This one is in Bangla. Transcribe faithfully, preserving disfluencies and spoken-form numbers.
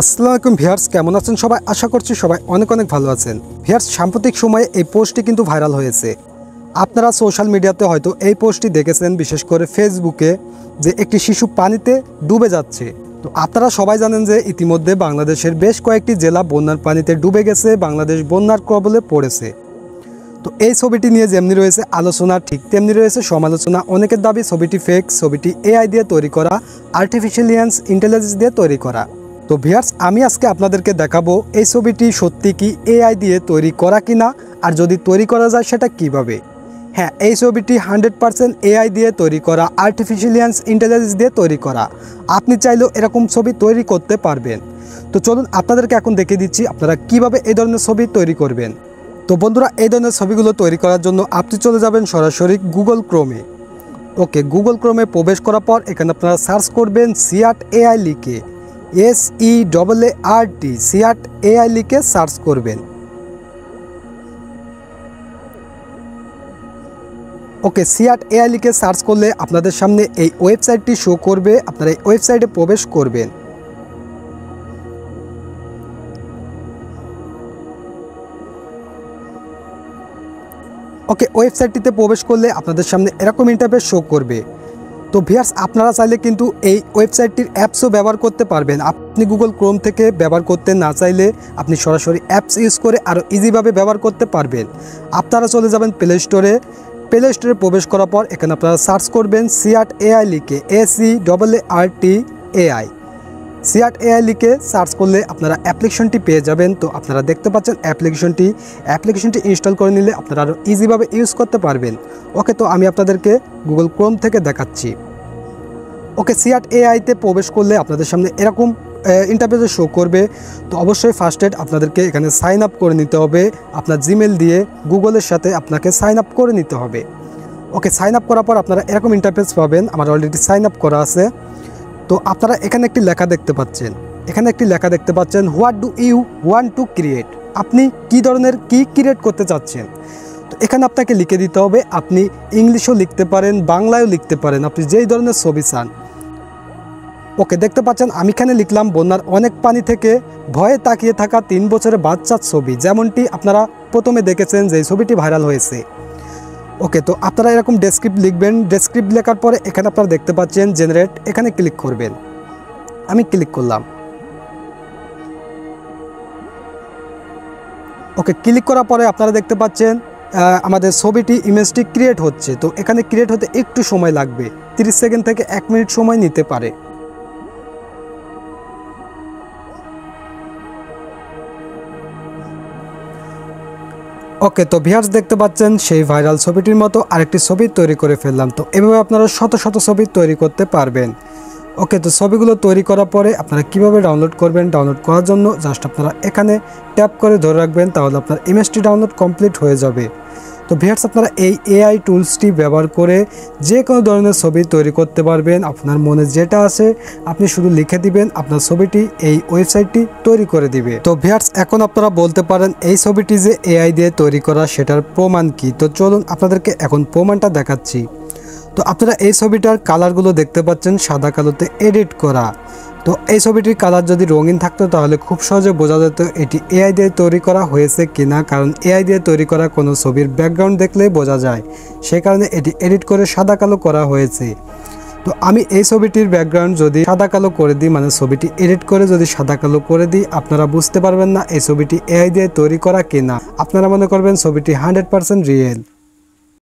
আসসালামু আলাইকুম ভিউয়ার্স, কেমন আছেন সবাই? আশা করছি সবাই অনেক অনেক ভালো আছেন। ভিউয়ার্স, সাম্প্রতিক সময়ে এই পোস্টটি কিন্তু ভাইরাল হয়েছে। আপনারা সোশ্যাল মিডিয়াতে হয়তো এই পোস্টটি দেখেছেন, বিশেষ করে ফেসবুকে, যে একটি শিশু পানিতে ডুবে যাচ্ছে। তো আপনারা সবাই জানেন যে ইতিমধ্যে বাংলাদেশের বেশ কয়েকটি জেলা বন্যার পানিতে ডুবে গেছে, বাংলাদেশ বন্যার কবলে পড়েছে। তো এই ছবিটি নিয়ে যেমনি রয়েছে আলোচনা, ঠিক তেমনি রয়েছে সমালোচনা। অনেকের দাবি ছবিটি ফেক, ছবিটি এআই দিয়ে তৈরি করা, আর্টিফিশিয়াল ইন্টেলিজেন্স দিয়ে তৈরি করা। তো ভিউয়ার্স, আমি আজকে আপনাদেরকে দেখাবো এই ছবিটি সত্যি কি এআই দিয়ে তৈরি করা কিনা, আর যদি তৈরি করা যায় সেটা কিভাবে। হ্যাঁ, এই ছবিটি হান্ড্রেড পারসেন্ট এআই দিয়ে তৈরি করা, আর্টিফিশিয়াল ইন্টেলিজেন্স দিয়ে তৈরি করা। আপনি চাইলেও এরকম ছবি তৈরি করতে পারবেন। তো চলুন আপনাদেরকে এখন দেখিয়ে দিচ্ছি আপনারা কিভাবে এই ধরনের ছবি তৈরি করবেন। তো বন্ধুরা, এই ধরনের ছবিগুলো তৈরি করার জন্য আপনি চলে যাবেন সরাসরি গুগল ক্রোমে। ওকে, গুগল ক্রোমে প্রবেশ করার পর এখানে আপনারা সার্চ করবেন সিআর্ট এআই লিখে, S E double A R T, SeaArt AI লিখে সার্চ করবেন। ওকে, সিআর্ট এআই লিখে সার্চ করলে আপনাদের সামনে এই ওয়েবসাইটটি শো করবে। আপনারা এই ওয়েবসাইটে প্রবেশ করবেন। ওকে, ওয়েবসাইটটিতে প্রবেশ করলে আপনাদের সামনে এরকম ইন্টারফেস শো করবে। তো ভিউয়ার্স, আপনারা চাইলে কিন্তু এই ওয়েবসাইটটির অ্যাপসও ব্যবহার করতে পারবেন। আপনি গুগল ক্রোম থেকে ব্যবহার করতে না চাইলে আপনি সরাসরি অ্যাপস ইউজ করে আরও ইজিভাবে ব্যবহার করতে পারবেন। আপনারা চলে যাবেন প্লে স্টোরে। প্লে স্টোরে প্রবেশ করার পর এখানে আপনারা সার্চ করবেন সিআর্ট এআই লিখে, S E double A R T AI, SeaArt AI লিখে সার্চ করলে আপনারা অ্যাপ্লিকেশনটি পেয়ে যাবেন। তো আপনারা দেখতে পাচ্ছেন অ্যাপ্লিকেশনটি অ্যাপ্লিকেশনটি ইনস্টল করে নিলে আপনারা আরও ইজিভাবে ইউজ করতে পারবেন। ওকে, তো আমি আপনাদেরকে গুগল ক্রোম থেকে দেখাচ্ছি। ওকে, সিআর্ট এআইতে প্রবেশ করলে আপনাদের সামনে এরকম ইন্টারফেসে শো করবে। তো অবশ্যই ফার্স্ট এড আপনাদেরকে এখানে সাইন আপ করে নিতে হবে। আপনার জিমেল দিয়ে গুগলের সাথে আপনাকে সাইন আপ করে নিতে হবে। ওকে, সাইন আপ করার পর আপনারা এরকম ইন্টারফেস পাবেন। আমার অলরেডি সাইন আপ করা আছে। তো আপনারা এখানে একটি লেখা দেখতে পাচ্ছেন, এখানে একটি লেখা দেখতে পাচ্ছেন what do you want to create, আপনি কি ধরনের কি ক্রিয়েট করতে চাচ্ছেন। তো এখানে আপনাকে লিখে দিতে হবে। আপনি ইংলিশও লিখতে পারেন, বাংলায়ও লিখতে পারেন, আপনি যেই ধরনের ছবি চান। ওকে, দেখতে পাচ্ছেন আমি এখানে লিখলাম বন্যার অনেক পানি থেকে ভয়ে তাকিয়ে থাকা তিন বছরের বাচ্চার ছবি, যেমনটি আপনারা প্রথমে দেখেছেন যে ছবিটি ভাইরাল হয়েছে। ওকে, তো আপনারা এরকম ডেসক্রিপ্ট লিখবেন। ডেসক্রিপ্ট লেখার পরে এখানে আপনারা দেখতে পাচ্ছেন জেনারেট, এখানে ক্লিক করবেন। আমি ক্লিক করলাম। ওকে, ক্লিক করার পরে আপনারা দেখতে পাচ্ছেন আমাদের ছবিটি, ইমেজটি ক্রিয়েট হচ্ছে। তো এখানে ক্রিয়েট হতে একটু সময় লাগবে, তিরিশ সেকেন্ড থেকে এক মিনিট সময় নিতে পারে। ওকে, তো ভিউয়ার্স দেখতে পাচ্ছেন সেই ভাইরাল ছবিটির মতো আরেকটি ছবি তৈরি করে ফেললাম। তো এভাবে আপনারা শত শত ছবি তৈরি করতে পারবেন। ওকে, তো ছবিগুলো তৈরি করার পরে আপনারা কিভাবে ডাউনলোড করবেন, ডাউনলোড করার জন্য জাস্ট আপনারা এখানে ট্যাপ করে ধরে রাখবেন, তাহলে আপনার ইমেজটি ডাউনলোড কমপ্লিট হয়ে যাবে। তো ভিউয়ার্স, আপনারা এই এআই টুলসটি ব্যবহার করে যে কোনো ধরনের ছবি তৈরি করতে পারবেন। আপনার মনে যেটা আছে আপনি শুধু লিখে দিবেন, আপনার ছবিটি এই ওয়েবসাইটটি তৈরি করে দিবে। তো ভিউয়ার্স, এখন আপনারা বলতে পারেন এই ছবিটি যে এআই দিয়ে তৈরি করা, সেটার প্রমাণ কি? তো চলুন আপনাদেরকে এখন প্রমাণটা দেখাচ্ছি। তো আপনারা এই ছবিটার কালারগুলো দেখতে পাচ্ছেন সাদা কালোতে এডিট করা। তো এই ছবিটির কালার যদি রঙিন থাকতো তাহলে খুব সহজে বোঝা যেত এটি এআই দিয়ে তৈরি করা হয়েছে কিনা, কারণ এআই দিয়ে তৈরি করা কোনো ছবির ব্যাকগ্রাউন্ড দেখলে বোঝা যায়। সেই কারণে এটি এডিট করে সাদা কালো করা হয়েছে। তো আমি এই ছবিটির ব্যাকগ্রাউন্ড যদি সাদা কালো করে দিই, মানে ছবিটি এডিট করে যদি সাদা কালো করে দিই, আপনারা বুঝতে পারবেন না এই ছবিটি এআই দিয়ে তৈরি করা কিনা। আপনারা মনে করবেন ছবিটি হান্ড্রেড পারসেন্ট রিয়েল।